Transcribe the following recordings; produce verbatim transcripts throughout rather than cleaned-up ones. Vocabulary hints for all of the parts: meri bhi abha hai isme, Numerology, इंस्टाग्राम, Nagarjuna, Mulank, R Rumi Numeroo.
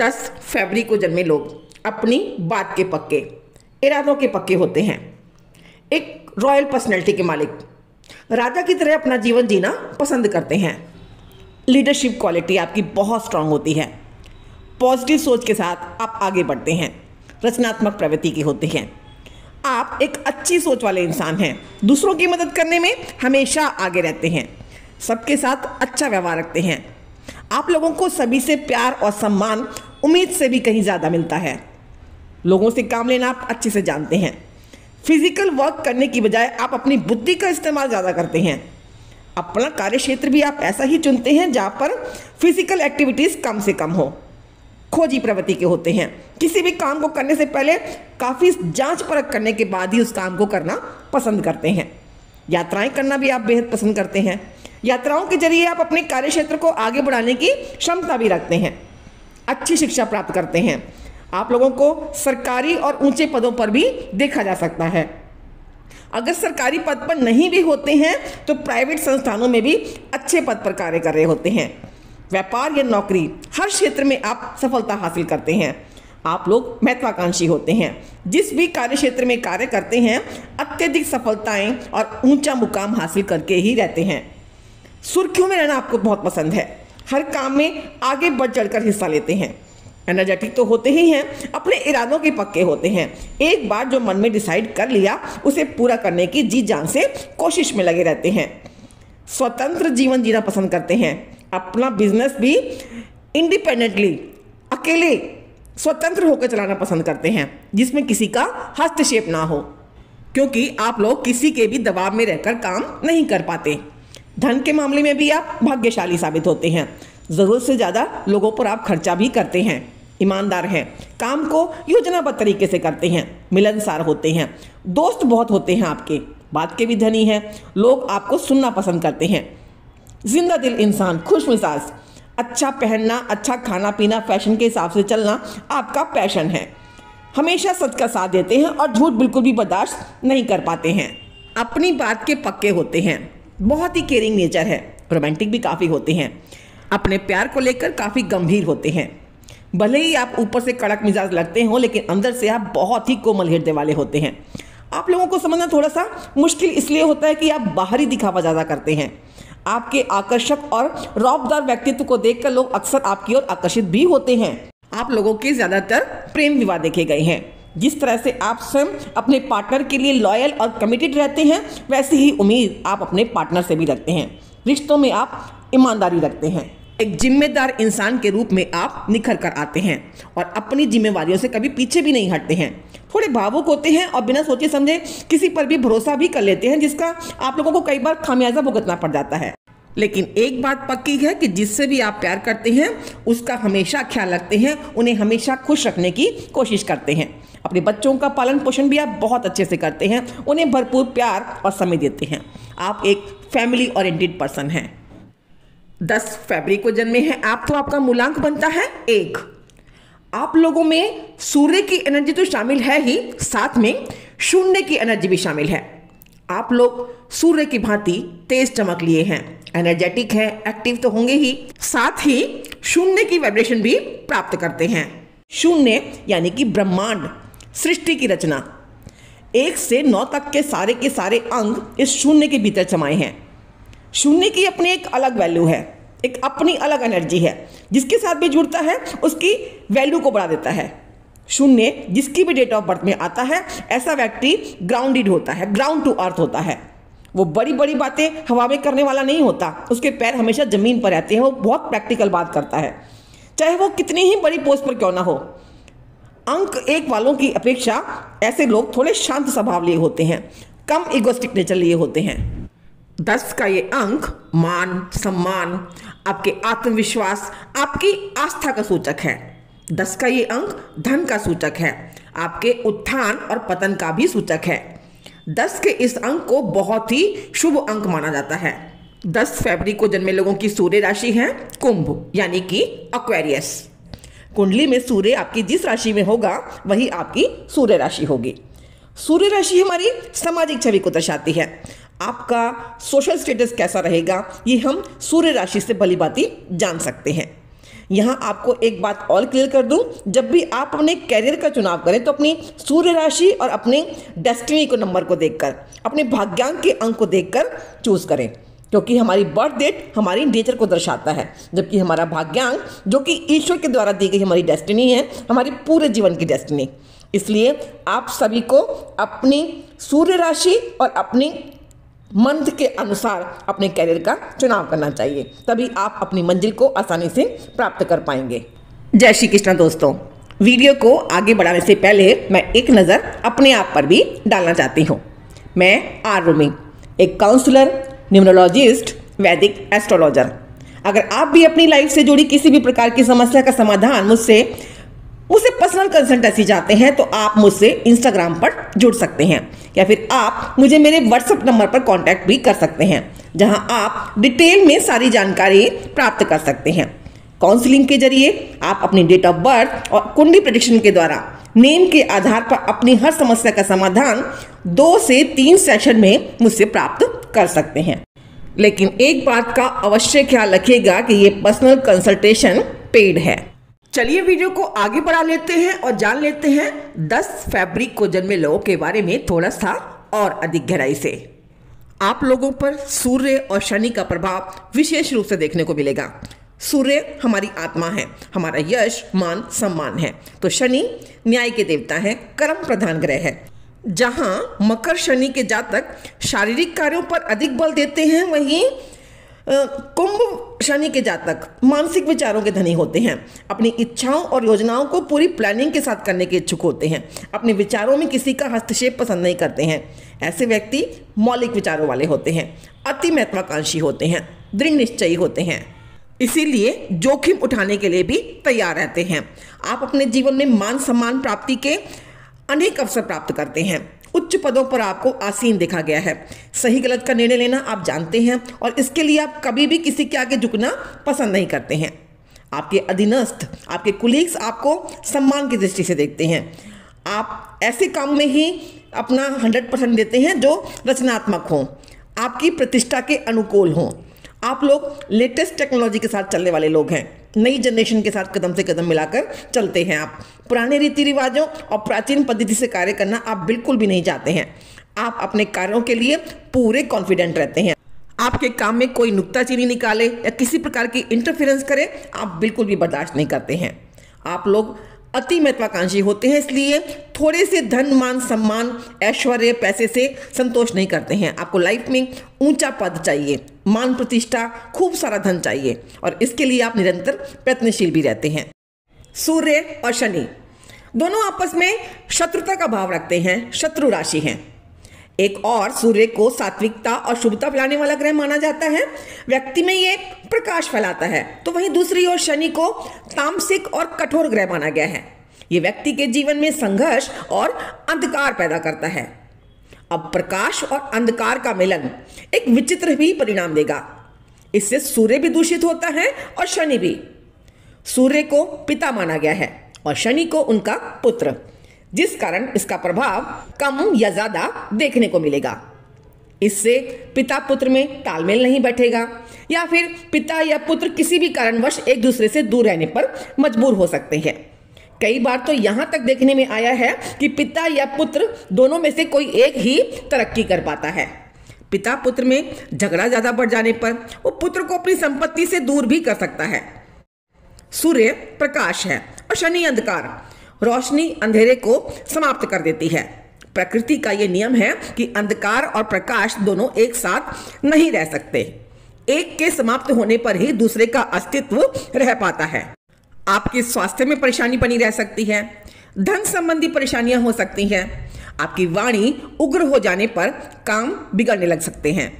दस फरवरी को जन्मे लोग अपनी बात के पक्के, इरादों के पक्के होते हैं। एक रॉयल पर्सनैलिटी के मालिक, राजा की तरह अपना जीवन जीना पसंद करते हैं। लीडरशिप क्वालिटी आपकी बहुत स्ट्रांग होती है। पॉजिटिव सोच के साथ आप आगे बढ़ते हैं। रचनात्मक प्रवृत्ति के होते हैं। आप एक अच्छी सोच वाले इंसान हैं। दूसरों की मदद करने में हमेशा आगे रहते हैं। सबके साथ अच्छा व्यवहार रखते हैं। आप लोगों को सभी से प्यार और सम्मान उम्मीद से भी कहीं ज़्यादा मिलता है। लोगों से काम लेना आप अच्छे से जानते हैं। फिजिकल वर्क करने की बजाय आप अपनी बुद्धि का इस्तेमाल ज़्यादा करते हैं। अपना कार्य क्षेत्र भी आप ऐसा ही चुनते हैं जहाँ पर फिजिकल एक्टिविटीज़ कम से कम हो। खोजी प्रवृत्ति के होते हैं। किसी भी काम को करने से पहले काफ़ी जांच परख करने के बाद ही उस काम को करना पसंद करते हैं। यात्राएं करना भी आप बेहद पसंद करते हैं। यात्राओं के जरिए आप अपने कार्य क्षेत्र को आगे बढ़ाने की क्षमता भी रखते हैं। अच्छी शिक्षा प्राप्त करते हैं। आप लोगों को सरकारी और ऊंचे पदों पर भी देखा जा सकता है। अगर सरकारी पद पर नहीं भी होते हैं तो प्राइवेट संस्थानों में भी अच्छे पद पर कार्य कर रहे होते हैं। व्यापार या नौकरी, हर क्षेत्र में आप सफलता हासिल करते हैं। आप लोग महत्वाकांक्षी होते हैं। जिस भी कार्य क्षेत्र में कार्य करते हैं अत्यधिक सफलताएं और ऊंचा मुकाम हासिल करके ही रहते हैं। सुर्खियों में रहना आपको बहुत पसंद है। हर काम में आगे बढ़ चढ़कर हिस्सा लेते हैं। एनर्जेटिक तो होते ही हैं। अपने इरादों के पक्के होते हैं। एक बार जो मन में डिसाइड कर लिया उसे पूरा करने की जी जान से कोशिश में लगे रहते हैं। स्वतंत्र जीवन जीना पसंद करते हैं। अपना बिजनेस भी इंडिपेंडेंटली, अकेले, स्वतंत्र होकर चलाना पसंद करते हैं, जिसमें किसी का हस्तक्षेप ना हो, क्योंकि आप लोग किसी के भी दबाव में रहकर काम नहीं कर पाते। धन के मामले में भी आप भाग्यशाली साबित होते हैं। ज़रूरत से ज़्यादा लोगों पर आप खर्चा भी करते हैं। ईमानदार हैं। काम को योजनाबद्ध तरीके से करते हैं। मिलनसार होते हैं। दोस्त बहुत होते हैं आपके। बात के भी धनी हैं। लोग आपको सुनना पसंद करते हैं। जिंदा दिल इंसान, खुश मिजाज, अच्छा पहनना, अच्छा खाना पीना, फैशन के हिसाब से चलना आपका पैशन है। हमेशा सच का साथ देते हैं और झूठ बिल्कुल भी बर्दाश्त नहीं कर पाते हैं। अपनी बात के पक्के होते हैं। बहुत ही केयरिंग नेचर है। रोमांटिक भी काफ़ी होते हैं। अपने प्यार को लेकर काफ़ी गंभीर होते हैं। भले ही आप ऊपर से कड़क मिजाज लगते हों लेकिन अंदर से आप बहुत ही कोमल हृदय वाले होते हैं। आप लोगों को समझना थोड़ा सा मुश्किल इसलिए होता है कि आप बाहरी दिखावा ज़्यादा करते हैं। आपके आकर्षक और रौबदार व्यक्तित्व को देखकर लोग अक्सर आपकी ओर आकर्षित भी होते हैं। आप लोगों के ज़्यादातर प्रेम विवाह देखे गए हैं। जिस तरह से आप स्वयं अपने पार्टनर के लिए लॉयल और कमिटेड रहते हैं वैसी ही उम्मीद आप अपने पार्टनर से भी रखते हैं। रिश्तों में आप ईमानदारी रखते हैं। एक जिम्मेदार इंसान के रूप में आप निखर कर आते हैं और अपनी जिम्मेवारियों से कभी पीछे भी नहीं हटते हैं। थोड़े भावुक होते हैं और बिना सोचे समझे किसी पर भी भरोसा भी कर लेते हैं, जिसका आप लोगों को कई बार खामियाजा भुगतना पड़ जाता है। लेकिन एक बात पक्की है कि जिससे भी आप प्यार करते हैं उसका हमेशा ख्याल रखते हैं। उन्हें हमेशा खुश रखने की कोशिश करते हैं। अपने बच्चों का पालन पोषण भी आप बहुत अच्छे से करते हैं। उन्हें भरपूर प्यार और समय देते हैं। आप एक फैमिली ओरिएंटेड पर्सन हैं। दस फरवरी को जन्मे हैं आप तो आपका मूलांक बनता है एक। आप लोगों में सूर्य की एनर्जी तो शामिल है ही, साथ में शून्य की एनर्जी भी शामिल है। आप लोग सूर्य की भांति तेज चमक लिए हैं। एनर्जेटिक हैं, एक्टिव तो होंगे ही, साथ ही शून्य की वाइब्रेशन भी प्राप्त करते हैं। शून्य यानी कि ब्रह्मांड, सृष्टि की रचना। एक से नौ तक के सारे के सारे अंक इस शून्य के भीतर समाये हैं। शून्य की अपनी एक अलग वैल्यू है, एक अपनी अलग एनर्जी है। जिसके साथ भी जुड़ता है उसकी वैल्यू को बढ़ा देता है। शून्य जिसकी भी डेट ऑफ बर्थ में आता है ऐसा व्यक्ति ग्राउंडेड होता है, ग्राउंड टू अर्थ होता है। वो बड़ी बड़ी बातें हवा में करने वाला नहीं होता। उसके पैर हमेशा ज़मीन पर रहते हैं। वो बहुत प्रैक्टिकल बात करता है, चाहे वो कितनी ही बड़ी पोस्ट पर क्यों ना हो। अंक एक वालों की अपेक्षा ऐसे लोग थोड़े शांत स्वभाव लिए होते हैं, कम इगोस्टिक नेचर लिए होते हैं। दस का ये अंक मान, सम्मान, आपके आत्मविश्वास, आपकी आस्था का सूचक है। दस का ये अंक धन का सूचक है, आपके उत्थान और पतन का भी सूचक है। दस के इस अंक को बहुत ही शुभ अंक माना जाता है। दस फरवरी को जन्मे लोगों की सूर्य राशि है कुंभ यानी कि एक्वेरियस। कुंडली में सूर्य आपकी जिस राशि में होगा वही आपकी सूर्य राशि होगी। सूर्य राशि हमारी सामाजिक छवि को दर्शाती है। आपका सोशल स्टेटस कैसा रहेगा ये हम सूर्य राशि से भली भांति जान सकते हैं। यहाँ आपको एक बात और क्लियर कर दूँ, जब भी आप अपने कैरियर का चुनाव करें तो अपनी सूर्य राशि और अपने डेस्टिनी को नंबर को देखकर, अपने भाग्यांक के अंक को देखकर चूज करें, क्योंकि हमारी बर्थ डेट हमारी नेचर को दर्शाता है, जबकि हमारा भाग्यांक जो कि ईश्वर के द्वारा दी गई हमारी डेस्टिनी है, हमारी पूरे जीवन की डेस्टिनी। इसलिए आप सभी को अपनी सूर्य राशि और अपनी मंथ के अनुसार अपने कैरियर का चुनाव करना चाहिए, तभी आप अपनी मंजिल को आसानी से प्राप्त कर पाएंगे। जय श्री कृष्ण दोस्तों, वीडियो को आगे बढ़ाने से पहले मैं एक नज़र अपने आप पर भी डालना चाहती हूँ। मैं आर रूमी, एक काउंसलर, न्यूमरोलॉजिस्ट, वैदिक एस्ट्रोलॉजर। अगर आप भी अपनी लाइफ से जुड़ी किसी भी प्रकार की समस्या का समाधान मुझसे मुझसे पर्सनल कंसल्टेंसी चाहते हैं तो आप मुझसे इंस्टाग्राम पर जुड़ सकते हैं, या फिर आप मुझे मेरे व्हाट्सएप नंबर पर कांटेक्ट भी कर सकते हैं, जहां आप डिटेल में सारी जानकारी प्राप्त कर सकते हैं। काउंसलिंग के जरिए आप अपनी डेट ऑफ बर्थ और कुंडली प्रेडिक्शन के द्वारा नेम के आधार पर अपनी हर समस्या का समाधान दो से तीन सेशन में मुझसे प्राप्त कर सकते हैं। लेकिन एक बात का अवश्य ख्याल रखिएगा कि ये पर्सनल कंसल्टेशन पेड है। चलिए वीडियो को आगे बढ़ा लेते हैं और जान लेते हैं दस फरवरी को जन्मे लोगों के बारे में थोड़ा सा और अधिक गहराई से। आप लोगों पर सूर्य और शनि का प्रभाव विशेष रूप से देखने को मिलेगा। सूर्य हमारी आत्मा है, हमारा यश मान सम्मान है, तो शनि न्याय के देवता है, कर्म प्रधान ग्रह है। जहाँ मकर शनि के जातक शारीरिक कार्यों पर अधिक बल देते हैं, वहीं कुंभ शनि के जातक मानसिक विचारों के धनी होते हैं, अपनी इच्छाओं और योजनाओं को पूरी प्लानिंग के साथ करने के इच्छुक होते हैं, अपने विचारों में किसी का हस्तक्षेप पसंद नहीं करते हैं। ऐसे व्यक्ति मौलिक विचारों वाले होते हैं, अति महत्वाकांक्षी होते हैं, दृढ़ निश्चयी होते हैं, इसीलिए जोखिम उठाने के लिए भी तैयार रहते हैं। आप अपने जीवन में मान सम्मान प्राप्ति के अनेक अवसर प्राप्त करते हैं। उच्च पदों पर आपको आसीन देखा गया है। सही गलत का निर्णय लेना आप जानते हैं और इसके लिए आप कभी भी किसी के आगे झुकना पसंद नहीं करते हैं। आपके अधीनस्थ, आपके कुलीग्स आपको सम्मान की दृष्टि से देखते हैं। आप ऐसे काम में ही अपना हंड्रेड परसेंट देते हैं जो रचनात्मक हों, आपकी प्रतिष्ठा के अनुकूल हों। आप लोग लेटेस्ट टेक्नोलॉजी के साथ चलने वाले लोग हैं, नई जनरेशन के साथ कदम से कदम मिलाकर चलते हैं। आप पुराने रीति रिवाजों और प्राचीन पद्धति से कार्य करना आप बिल्कुल भी नहीं चाहते हैं। आप अपने कार्यों के लिए पूरे कॉन्फिडेंट रहते हैं। आपके काम में कोई नुक्ताचीनी निकाले या किसी प्रकार की इंटरफेरेंस करे आप बिल्कुल भी बर्दाश्त नहीं करते हैं। आप लोग अति महत्वाकांक्षी होते हैं, इसलिए थोड़े से धन मान सम्मान ऐश्वर्य पैसे से संतोष नहीं करते हैं। आपको लाइफ में ऊंचा पद चाहिए, मान प्रतिष्ठा, खूब सारा धन चाहिए और इसके लिए आप निरंतर प्रयत्नशील भी रहते हैं। सूर्य और शनि दोनों आपस में शत्रुता का भाव रखते हैं, शत्रु राशि हैं। एक और सूर्य को सात्विकता और शुभता फैलाने वाला ग्रह माना जाता है, व्यक्ति में ये प्रकाश फैलाता है, तो वहीं दूसरी ओर शनि को तामसिक और कठोर ग्रह माना गया है। ये व्यक्ति के जीवन में संघर्ष और अंधकार पैदा करता है। अब प्रकाश और अंधकार का मिलन एक विचित्र भी परिणाम देगा। इससे सूर्य भी दूषित होता है और शनि भी। सूर्य को पिता माना गया है और शनि को उनका पुत्र, जिस कारण इसका प्रभाव कम या ज्यादा देखने को मिलेगा। इससे पिता पुत्र में तालमेल नहीं बैठेगा या फिर पिता या पुत्र किसी भी कारणवश एक दूसरे से दूर रहने पर मजबूर हो सकते हैं। कई बार तो यहाँ तक देखने में आया है कि पिता या पुत्र दोनों में से कोई एक ही तरक्की कर पाता है। पिता पुत्र में झगड़ा ज़्यादा बढ़ जाने पर वो पुत्र को अपनी संपत्ति से दूर भी कर सकता है। सूर्य प्रकाश है और शनि अंधकार, रोशनी अंधेरे को समाप्त कर देती है। प्रकृति का ये नियम है कि अंधकार और प्रकाश दोनों एक साथ नहीं रह सकते, एक के समाप्त होने पर ही दूसरे का अस्तित्व रह पाता है। आपके स्वास्थ्य में परेशानी बनी रह सकती है, धन संबंधी परेशानियां हो सकती हैं, आपकी वाणी उग्र हो जाने पर काम बिगड़ने लग सकते हैं।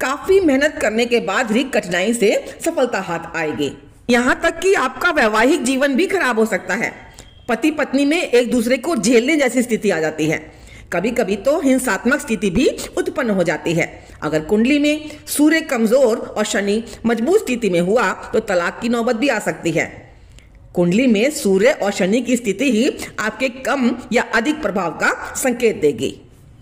काफ़ी मेहनत करने के बाद भी कठिनाई से सफलता हाथ आएगी। यहाँ तक कि आपका वैवाहिक जीवन भी खराब हो सकता है। पति पत्नी में एक दूसरे को झेलने जैसी स्थिति आ जाती है, कभी कभी तो हिंसात्मक स्थिति भी उत्पन्न हो जाती है। अगर कुंडली में सूर्य कमजोर और शनि मजबूत स्थिति में हुआ तो तलाक की नौबत भी आ सकती है। कुंडली में सूर्य और शनि की स्थिति ही आपके कम या अधिक प्रभाव का संकेत देगी।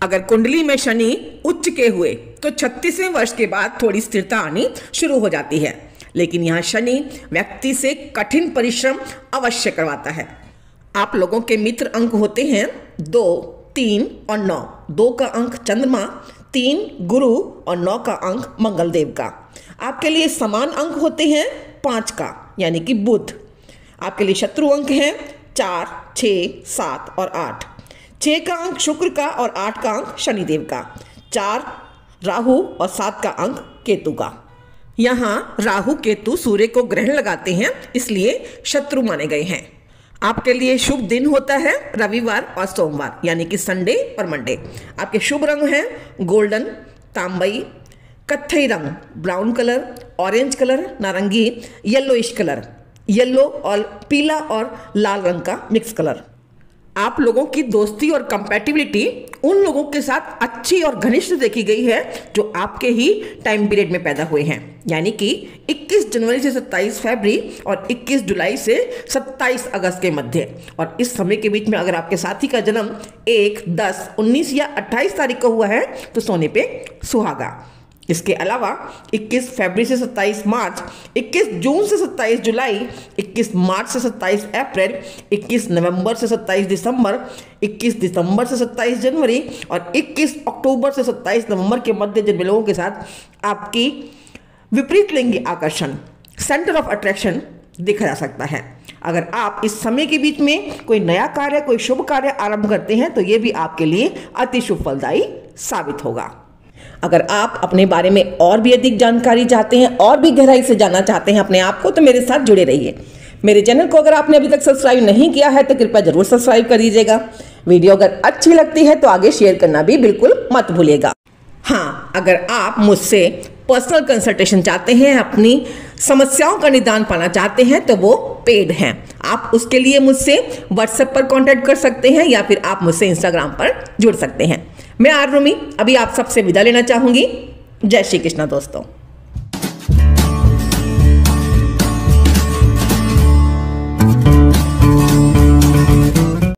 अगर कुंडली में शनि उच्च के हुए तो छत्तीसवें वर्ष के बाद थोड़ी स्थिरता आनी शुरू हो जाती है। लेकिन यहाँ शनि व्यक्ति से कठिन परिश्रम अवश्य करवाता है। आप लोगों के मित्र अंक होते हैं दो, तीन और नौ। दो का अंक चंद्रमा, तीन गुरु और नौ का अंक मंगलदेव का। आपके लिए समान अंक होते हैं पाँच का यानी कि बुध। आपके लिए शत्रु अंक हैं चार, छः, सात और आठ। छः का अंक शुक्र का और आठ का अंक शनिदेव का। चार राहु और सात का अंक केतु का। यहाँ राहु केतु सूर्य को ग्रहण लगाते हैं इसलिए शत्रु माने गए हैं। आपके लिए शुभ दिन होता है रविवार और सोमवार यानी कि संडे और मंडे। आपके शुभ रंग हैं गोल्डन, तांबई, कत्थई रंग, ब्राउन कलर, ऑरेंज कलर, नारंगी, येलोइश कलर, येलो और पीला और लाल रंग का मिक्स कलर। आप लोगों की दोस्ती और कंपैटिबिलिटी उन लोगों के साथ अच्छी और घनिष्ठ देखी गई है जो आपके ही टाइम पीरियड में पैदा हुए हैं यानी कि इक्कीस जनवरी से सत्ताईस फरवरी और इक्कीस जुलाई से सत्ताईस अगस्त के मध्य। और इस समय के बीच में अगर आपके साथी का जन्म एक, दस, उन्नीस या अट्ठाईस तारीख को हुआ है तो सोने पे सुहागा। इसके अलावा इक्कीस फरवरी से सत्ताईस मार्च, इक्कीस जून से सत्ताईस जुलाई, इक्कीस मार्च से सत्ताईस अप्रैल, इक्कीस नवंबर से सत्ताईस दिसंबर, इक्कीस दिसंबर से सत्ताईस जनवरी और इक्कीस अक्टूबर से सत्ताईस नवंबर के मध्य जन्मे लोगों के साथ आपकी विपरीत लिंगी आकर्षण, सेंटर ऑफ अट्रैक्शन देखा जा सकता है। अगर आप इस समय के बीच में कोई नया कार्य, कोई शुभ कार्य आरंभ करते हैं तो ये भी आपके लिए अति शुभ फलदायी साबित होगा। अगर आप अपने बारे में और भी अधिक जानकारी चाहते हैं और भी गहराई से जानना चाहते हैं अपने आप को तो मेरे साथ जुड़े रहिए। मेरे चैनल को अगर आपने अभी तक सब्सक्राइब नहीं किया है तो कृपया जरूर सब्सक्राइब कर दीजिएगा। वीडियो अगर अच्छी लगती है तो आगे शेयर करना भी बिल्कुल मत भूलिएगा। हाँ, अगर आप मुझसे पर्सनल कंसल्टेशन चाहते हैं, अपनी समस्याओं का निदान पाना चाहते हैं तो वो पेड हैं। आप उसके लिए मुझसे व्हाट्सएप पर कॉन्टैक्ट कर सकते हैं या फिर आप मुझसे इंस्टाग्राम पर जुड़ सकते हैं। मैं आर रूमी अभी आप सबसे विदा लेना चाहूँगी। जय श्री कृष्णा दोस्तों।